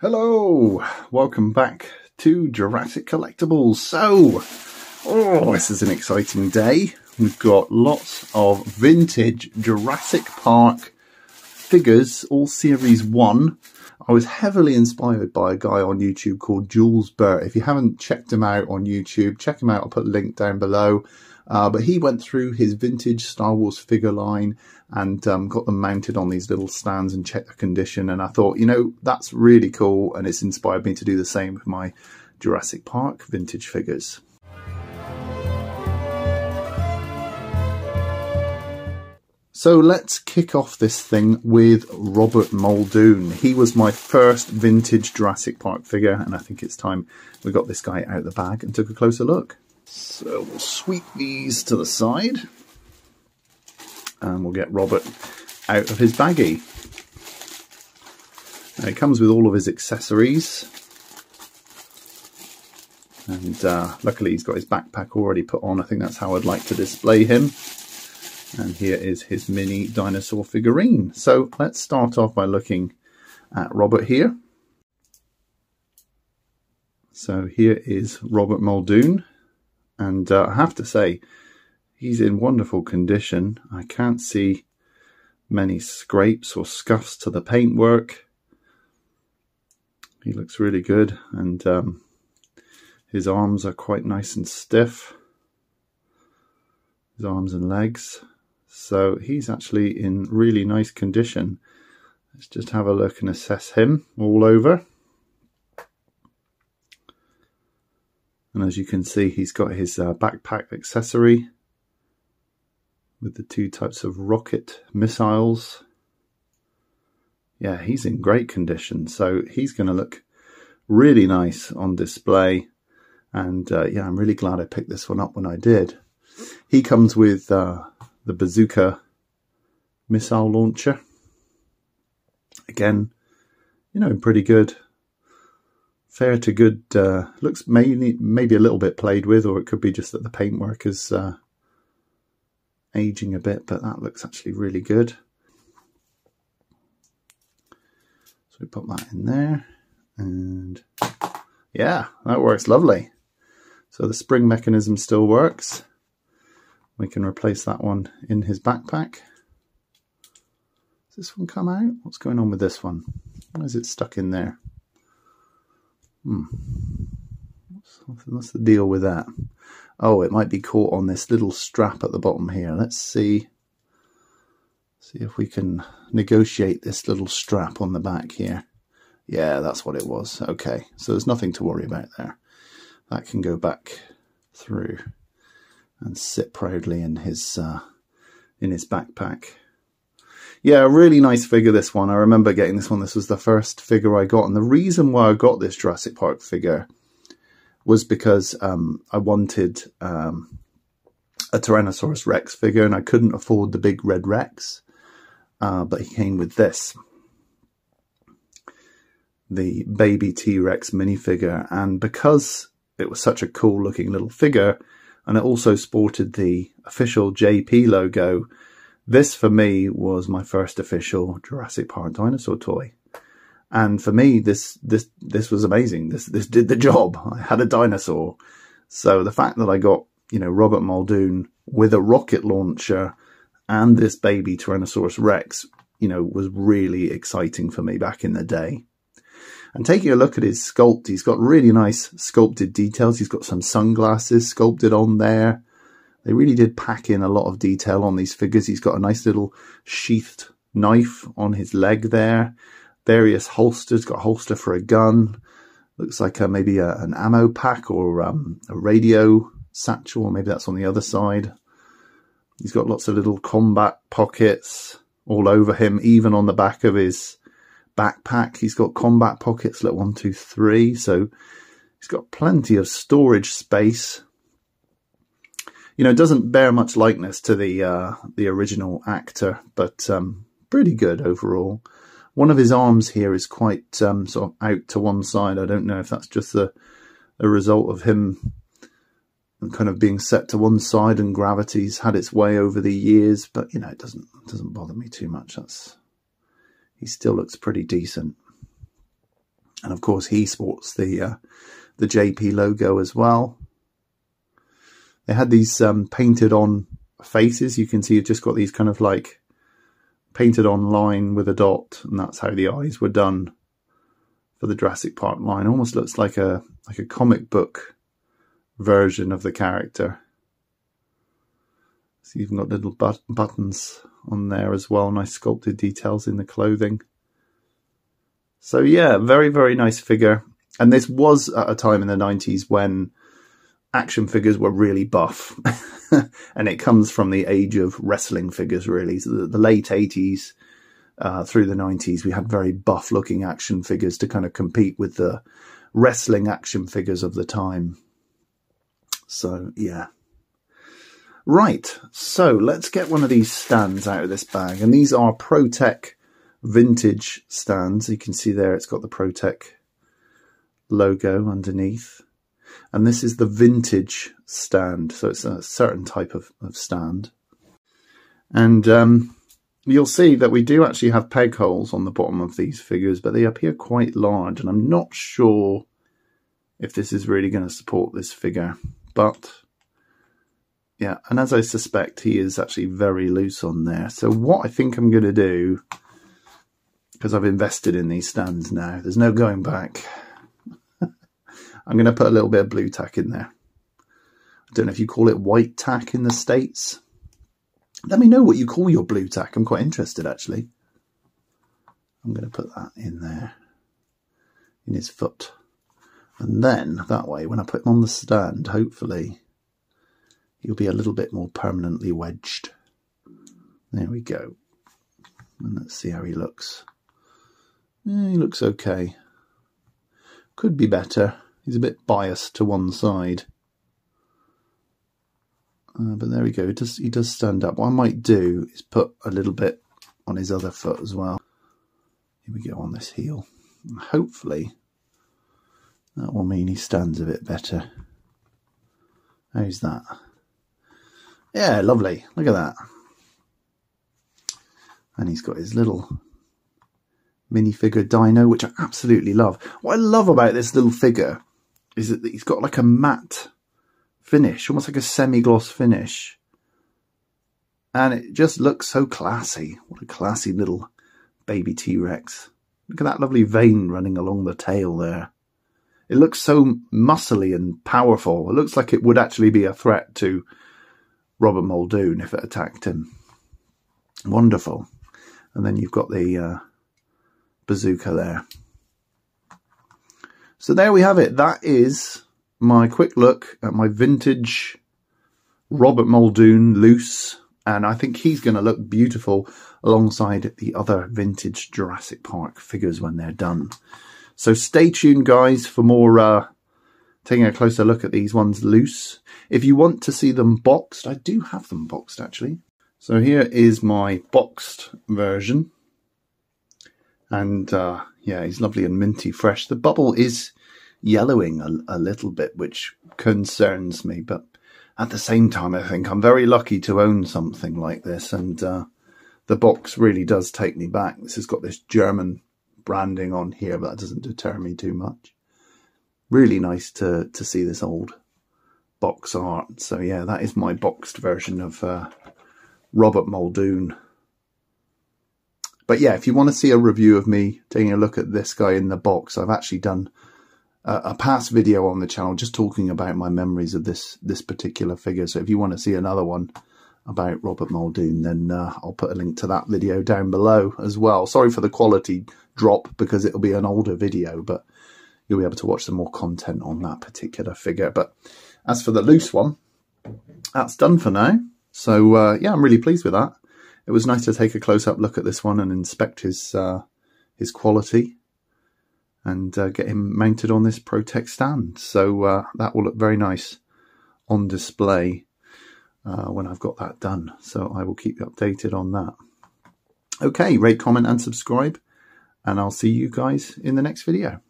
Hello, welcome back to Jurassic Collectibles. So, this is an exciting day. We've got lots of vintage Jurassic Park figures, all series one. I was heavily inspired by a guy on YouTube called Jules Burt. If you haven't checked him out on YouTube, check him out. I'll put a link down below. But he went through his vintage Star Wars figure line and got them mounted on these little stands and checked the condition. And I thought, you know, that's really cool. And it's inspired me to do the same with my Jurassic Park vintage figures. So let's kick off this thing with Robert Muldoon. He was my first vintage Jurassic Park figure. And I think it's time we got this guy out of the bag and took a closer look. So we'll sweep these to the side and we'll get Robert out of his baggie. Now, he comes with all of his accessories, and luckily he's got his backpack already put on. I think that's how I'd like to display him. And here is his mini dinosaur figurine. So let's start off by looking at Robert here. So here is Robert Muldoon. And I have to say, he's in wonderful condition. I can't see many scrapes or scuffs to the paintwork. He looks really good, and his arms are quite nice and stiff. His arms and legs. So he's actually in really nice condition. Let's just have a look and assess him all over. And as you can see, he's got his backpack accessory with the two types of rocket missiles. Yeah, he's in great condition. So he's going to look really nice on display. And yeah, I'm really glad I picked this one up when I did. He comes with the bazooka missile launcher. Again, you know, pretty good. Fair to good, looks maybe a little bit played with, or it could be just that the paintwork is aging a bit, but that looks actually really good. So we put that in there, and yeah, that works lovely. So the spring mechanism still works. We can replace that one in his backpack. Does this one come out? What's going on with this one? Why is it stuck in there? What's the deal with that? Oh, it might be caught on this little strap at the bottom here. Let's see if we can negotiate this little strap on the back here. Yeah, that's what it was. Okay, so there's nothing to worry about there. That can go back through and sit proudly in his backpack. Yeah, a really nice figure, this one. I remember getting this one. This was the first figure I got. And the reason why I got this Jurassic Park figure was because I wanted a Tyrannosaurus Rex figure, and I couldn't afford the big red Rex. But he came with this, the baby T-Rex minifigure. And because it was such a cool looking little figure, and it also sported the official JP logo, this, for me, was my first official Jurassic Park dinosaur toy. And for me, this was amazing. This did the job. I had a dinosaur. So the fact that I got, you know, Robert Muldoon with a rocket launcher and this baby Tyrannosaurus Rex, you know, was really exciting for me back in the day. And taking a look at his sculpt, he's got really nice sculpted details. He's got some sunglasses sculpted on there. They really did pack in a lot of detail on these figures. He's got a nice little sheathed knife on his leg there. Various holsters, got a holster for a gun. Looks like maybe an ammo pack or a radio satchel, or maybe that's on the other side. He's got lots of little combat pockets all over him, even on the back of his backpack. He's got combat pockets, like 1, 2, 3. So he's got plenty of storage space. You know, it doesn't bear much likeness to the original actor, but pretty good overall. One of his arms here is quite sort of out to one side. I don't know if that's just a result of him kind of being set to one side and gravity's had its way over the years, but you know, it doesn't bother me too much. He still looks pretty decent. And of course, he sports the JP logo as well. They had these painted on faces. You can see you've just got these kind of like painted on line with a dot, and that's how the eyes were done for the Jurassic Park line. Almost looks like a comic book version of the character. So you've got little buttons on there as well. Nice sculpted details in the clothing. So yeah, very, very nice figure. And this was at a time in the 90s when action figures were really buff. And it comes from the age of wrestling figures, really. So the late 80s through the 90s, we had very buff looking action figures to kind of compete with the wrestling action figures of the time. So yeah. Right, so let's get one of these stands out of this bag. And these are ProTech vintage stands. You can see there it's got the ProTech logo underneath. And this is the vintage stand, so it's a certain type of stand. And you'll see that we do actually have peg holes on the bottom of these figures, but they appear quite large, and I'm not sure if this is really going to support this figure. But yeah, and as I suspect, he is actually very loose on there. So what I think I'm going to do, because I've invested in these stands now, there's no going back. I'm going to put a little bit of blue tack in there. I don't know if you call it white tack in the States. Let me know what you call your blue tack. I'm quite interested, actually. I'm going to put that in there, in his foot. And then, that way, when I put him on the stand, hopefully, he'll be a little bit more permanently wedged. There we go. And let's see how he looks. He looks okay. Could be better. He's a bit biased to one side. But there we go. He does stand up. What I might do is put a little bit on his other foot as well. Here we go on this heel. And hopefully that will mean he stands a bit better. How's that? Yeah, lovely. Look at that. And he's got his little minifigure dino, which I absolutely love. What I love about this little figure is that he's got like a matte finish, almost like a semi-gloss finish, and it just looks so classy. What a classy little baby T-Rex. Look at that lovely vein running along the tail there. It looks so muscly and powerful. It looks like it would actually be a threat to Robert Muldoon if it attacked him. Wonderful. And then you've got the bazooka there. So there we have it. That is my quick look at my vintage Robert Muldoon loose, and I think he's going to look beautiful alongside the other vintage Jurassic Park figures when they're done. So stay tuned, guys, for more taking a closer look at these ones loose. If you want to see them boxed, I do have them boxed, actually. So here is my boxed version. And yeah, he's lovely and minty fresh. The bubble is yellowing a little bit, which concerns me. But at the same time, I think I'm very lucky to own something like this. And the box really does take me back. This has got this German branding on here, but that doesn't deter me too much. Really nice to see this old box art. So yeah, that is my boxed version of Robert Muldoon. But yeah, if you want to see a review of me taking a look at this guy in the box, I've actually done a past video on the channel just talking about my memories of this particular figure. So if you want to see another one about Robert Muldoon, then I'll put a link to that video down below as well. Sorry for the quality drop because it'll be an older video, but you'll be able to watch some more content on that particular figure. But as for the loose one, that's done for now. So yeah, I'm really pleased with that. It was nice to take a close-up look at this one and inspect his quality and get him mounted on this ProTech stand. So that will look very nice on display when I've got that done. So I will keep you updated on that. Okay, rate, comment, and subscribe, and I'll see you guys in the next video.